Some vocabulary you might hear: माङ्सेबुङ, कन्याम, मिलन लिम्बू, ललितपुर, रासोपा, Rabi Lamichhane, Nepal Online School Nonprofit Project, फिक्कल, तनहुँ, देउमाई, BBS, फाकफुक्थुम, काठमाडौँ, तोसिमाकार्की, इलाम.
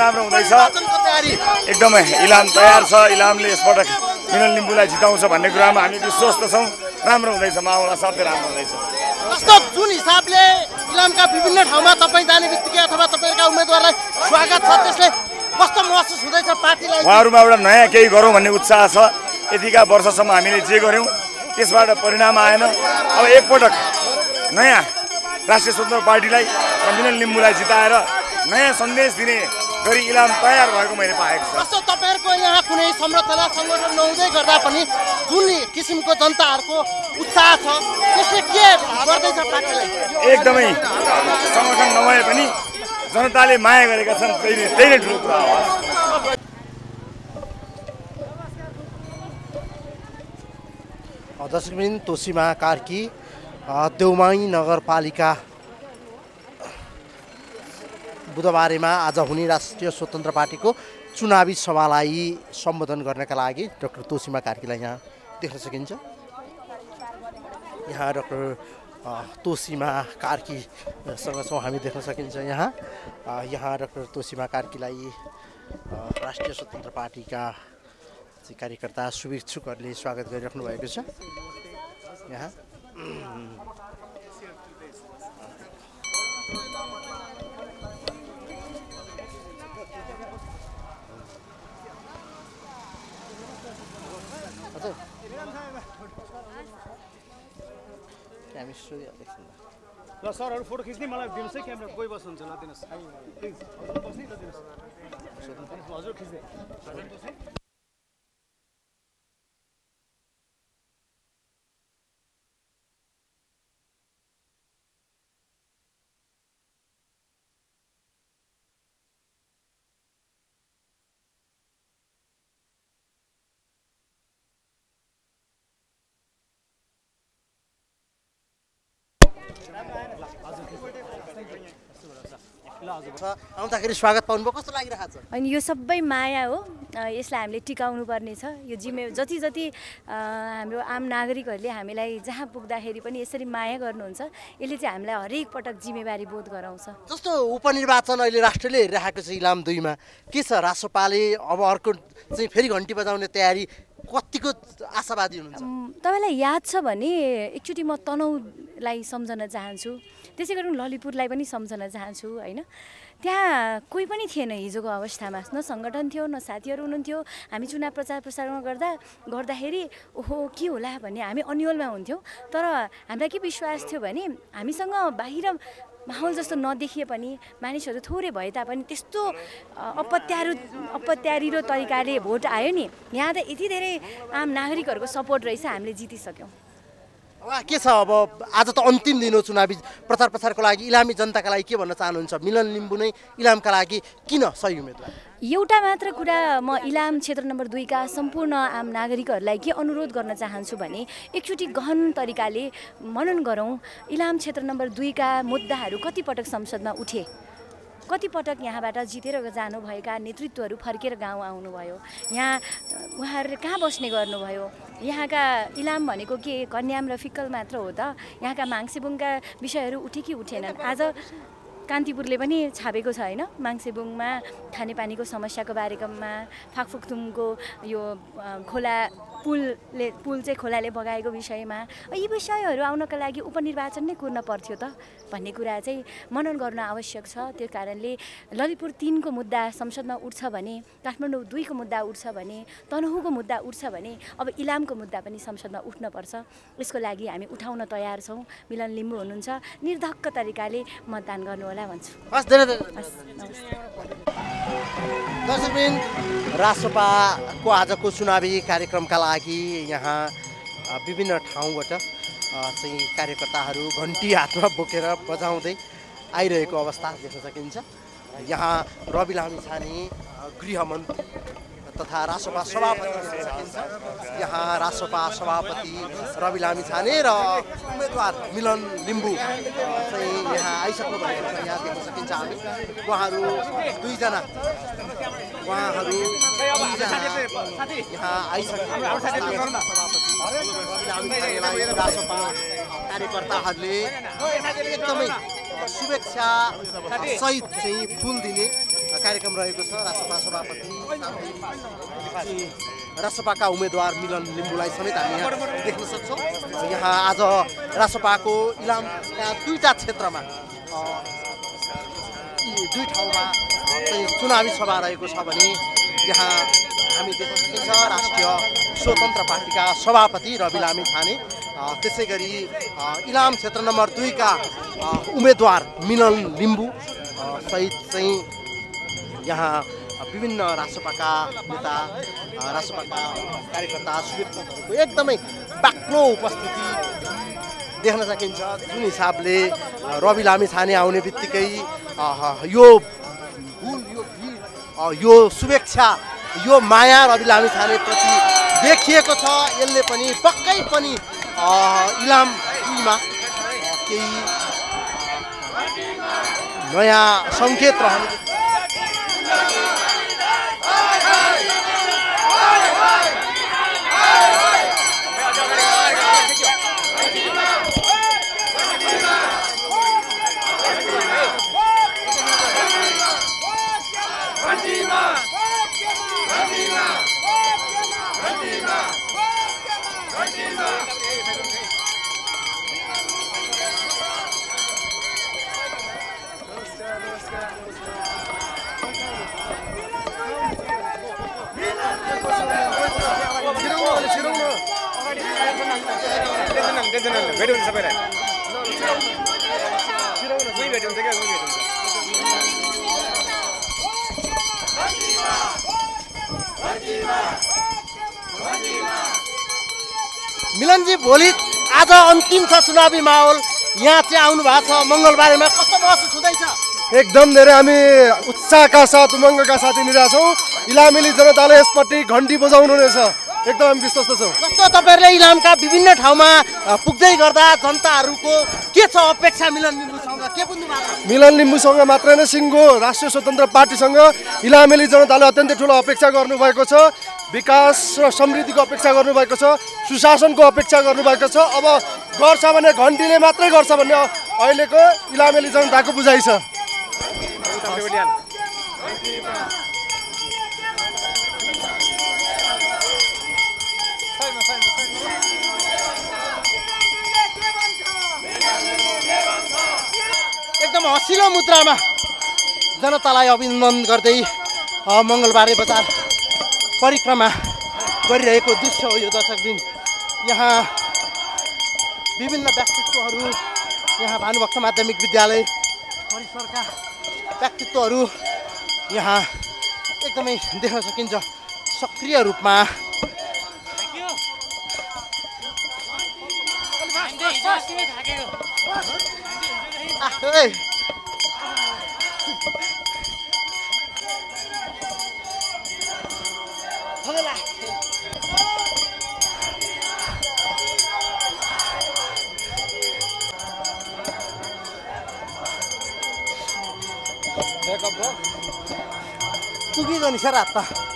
राम्रो हुँदैछ एकदमै इलाम तयार छ। इलामले यसपटक मिलन लिम्बुलाई जिताउँछ भन्ने कुरामा हामी विश्वस्त छौँ। राम्रो हुँदैछ मावला साथै राम्रो हुँदैछ। जस्तो जुन हिसाबले इलामका विभिन्न ठाउँमा तपाईँ जाने बित्तिकै अथवा तपाईहरुका उम्मेदवारलाई स्वागत छ त्यसले कस्तो महसुस हुँदैछ पार्टीलाई? उहाँहरुमा एउटा नयाँ केही गरौँ भन्ने उत्साह छ। यतिका वर्षसम्म हामीले जे गर्यौं त्यसबाट परिणाम आएन। अब एकपटक नयाँ राष्ट्रिय स्वतन्त्र पार्टीलाई मिलन लिम्बुलाई जिताएर नयाँ सन्देश दिने गरी इलाम तयार भएको मैले पाएको छु। जस्तो तपाईहरुको यहाँ कुनै संरचना संगठन नहुँदै गर्दा पनि जुन किसिमको जनताहरुको उत्साह छ त्यसले के गर्दैछ पार्टीलाई? एकदमै संगठन नभए पनि जनताले माया गरेका छन् त्यही नै ठूलो कुरा हो। दर्शकवृन्द, तोसिमाकार्की देउमाई नगरपालिका बुधबारेमा आज हुने राष्ट्रिय स्वतन्त्र पार्टीको चुनावी सभालाई सम्बोधन गर्नका लागि डाक्टर तोसिमाकार्कीलाई यहाँ देख्न सकिन्छ। यहाँ डाक्टर तोसिमाकार्कीसँग छौँ हामी, देख्न सकिन्छ यहाँ डाक्टर तोसिमाकार्कीलाई राष्ट्रिय स्वतन्त्र पार्टीका कार्यकर्ता शुभेच्छुकहरूले स्वागत गरिराख्नु भएको छ। यहाँ ल सरहरु फोटो खिच्ने मलाई दिनुस् है, क्यामेरा कोही बस हुन्छ ल दिनुस् हजुर खिच्दै। आउँदाखेरि स्वागत पाउनुभयो, कस्तो लागिरहेको छ? अनि यो सबै माया हो, यसलाई हामीले टिकाउनु पर्ने छ। यो जिम्मे जति जति हाम्रो आम नागरिकहरूले हामीलाई जहाँ पुग्दाखेरि पनि यसरी माया गर्नुहुन्छ यसले चाहिँ हामीलाई हरेक पटक जिम्मेवारी बोध गराउँछ। जस्तो उपनिर्वाचन अहिले राष्ट्रले हेरिरहेको छ, इलाम २मा के छ? रासोपाले अब अर्को चाहिँ फेरि घन्टी बजाउने तयारी, कतिको आशावादी हुनुहुन्छ? तपाईँलाई याद छ भने एकचोटि म तनहुँलाई सम्झन चाहन्छु, त्यसै गरी ललितपुरलाई पनि सम्झन चाहन्छु। होइन, त्यहाँ कोही पनि थिएन हिजोको अवस्थामा, न सङ्गठन थियो न साथीहरू हुनुहुन्थ्यो। हामी चुनाव प्रचार प्रसारमा गर्दाखेरि ओहो के होला भन्ने हामी अन्यलमा हुन्थ्यौँ, तर हामीलाई के विश्वास थियो भने हामीसँग बाहिर माहौल जस्तो नदेखिए पनि मानिसहरू थोरै भए तापनि त्यस्तो अपत्यारिलो तरिकाले भोट आयो नि। यहाँ त यति धेरै आम नागरिकहरूको सपोर्ट रहेछ, हामीले जितिसक्यौँ। के छ अब आज त अन्तिम दिन हो चुनावी प्रचार प्रसारको लागि, इलामी जनताका लागि के भन्न चाहनुहुन्छ? मिलन लिम्बु नै इलामका लागि किन सही उम्मेदवार? एउटा मात्र कुरा म इलाम क्षेत्र नम्बर २का सम्पूर्ण आम नागरिकहरूलाई के अनुरोध गर्न चाहन्छु भने एकचोटि गहन तरिकाले मनन गरौँ। इलाम क्षेत्र नम्बर २का मुद्दाहरू कतिपटक संसदमा उठे, कतिपटक यहाँबाट जितेर जानुभएका नेतृत्वहरू फर्केर गाउँ आउनुभयो, यहाँ उहाँहरू कहाँ बस्ने गर्नुभयो? यहाँका इलाम भनेको के कन्याम र फिक्कल मात्र हो त? यहाँका माङ्सेबुङका विषयहरू उठे कि उठेनन्? आज कान्तिपुरले पनि छापेको छ हैन, माङ्सेबुङमा खानेपानीको समस्याको बारेमा, फाकफुक्थुमको यो पुल चाहिँ खोलाले बगाएको विषयमा, यी विषयहरू आउनका लागि उपनिर्वाचन नै कुर्न पर्थ्यो त भन्ने कुरा चाहिँ मनन गर्न आवश्यक छ। त्यो कारणले ललितपुर ३को मुद्दा संसदमा उठ्छ भने, काठमाडौँ २को मुद्दा उठ्छ भने, तनहुँको मुद्दा उठ्छ भने, अब इलामको मुद्दा पनि संसदमा उठ्नुपर्छ। यसको लागि हामी उठाउन तयार छौँ। मिलन लिम्बू हुनुहुन्छ, निर्धक्क तरिकाले मतदान गर्नुहोला भन्छु। रासोपाको आजको चुनावी कार्यक्रमका लागि यहाँ विभिन्न ठाउँबाट चाहिँ कार्यकर्ताहरू घन्टी हातमा बोकेर बजाउँदै आइरहेको अवस्था देख्न सकिन्छ। यहाँ रवि लामिछाने गृहमन्त्री तथा रासोपा सभापति देख्न सकिन्छ। यहाँ रासोपा सभापति रवि लामिछाने र उम्मेदवार मिलन लिम्बू चाहिँ यहाँ आइसक्नु भएको छ। यहाँ देख्न सकिन्छ हामी उहाँहरू दुईजना यहाँ आइसक्नु। रासोपा कार्यकर्ताहरूले एकदमै शुभेच्छा सहित चाहिँ फुल दिने कार्यक्रम रहेको छ। राष्ट्रपा सभापति राष्ट्रपाका उम्मेदवार मिलन लिम्बूलाई समेत हामी यहाँ देख्न सक्छौँ। यहाँ आज राष्ट्रपाको इलामका दुईटा क्षेत्रमा दुई ठाउँमा चुनावी सभा रहेको छ भने यहाँ हामी देख्न सकिन्छ राष्ट्रिय स्वतन्त्र पार्टीका सभापति रवि लामिछाने, त्यसै गरी इलाम क्षेत्र नम्बर २ का उम्मेदवार मिलन लिम्बू सहित चाहिँ यहाँ विभिन्न राष्ट्रपाका नेता राष्ट्रपाका कार्यकर्ता शुभेच्छाको एकदमै बाक्लो उपस्थिति देख्न सकिन्छ। जुन हिसाबले रवि लामिछाने आउने बित्तिकै यो शुभेच्छा यो माया रवि लामिछाने प्रति देखिएको छ। यसले पनि पक्कै पनि इलाममा केही नयाँ सङ्केत रहने मिलनजी, भोलि आज अन्तिम छ चुनावी माहौल, यहाँ चाहिँ आउनु भएको छ, मङ्गलबारेमा कस्तो महसुस हुँदैछ? एकदम धेरै हामी उत्साहका साथ उमङ्गका साथ हिँडिरहेका छौँ। इलामेली जनताले यसपट्टि घन्टी बजाउनु हुनेछ, एकदम हामी विश्वस्त छौँ। जस्तो तपाईँहरूले इलामका विभिन्न ठाउँमा पुग्दै गर्दा जनताहरूको के छ अपेक्षा मिलन लिम्बूसँग, के बुझ्नु भएको छ? मिलन लिम्बूसँग मात्रै नै सिङ्गो राष्ट्रिय स्वतन्त्र पार्टीसँग इलामेली जनताले अत्यन्तै ठुलो अपेक्षा गर्नुभएको छ। विकास र समृद्धिको अपेक्षा गर्नुभएको छ, सुशासनको अपेक्षा गर्नुभएको छ। अब गर्छ भने घन्टीले मात्रै गर्छ भन्ने अहिलेको इलामेली जनताको बुझाइ छ। एकदम हसिलो मुद्रामा जनतालाई अभिनन्दन गर्दै मङ्गलबारे बजार परिक्रमा गरिरहेको दृश्य हो यो दर्शक दिन। यहाँ विभिन्न व्यक्तित्वहरू, यहाँ भानुभक्त माध्यमिक विद्यालय परिसरका व्यक्तित्वहरू यहाँ एकदमै देख्न सकिन्छ। सक्रिय रूपमा पुगिगयो नि सर, रात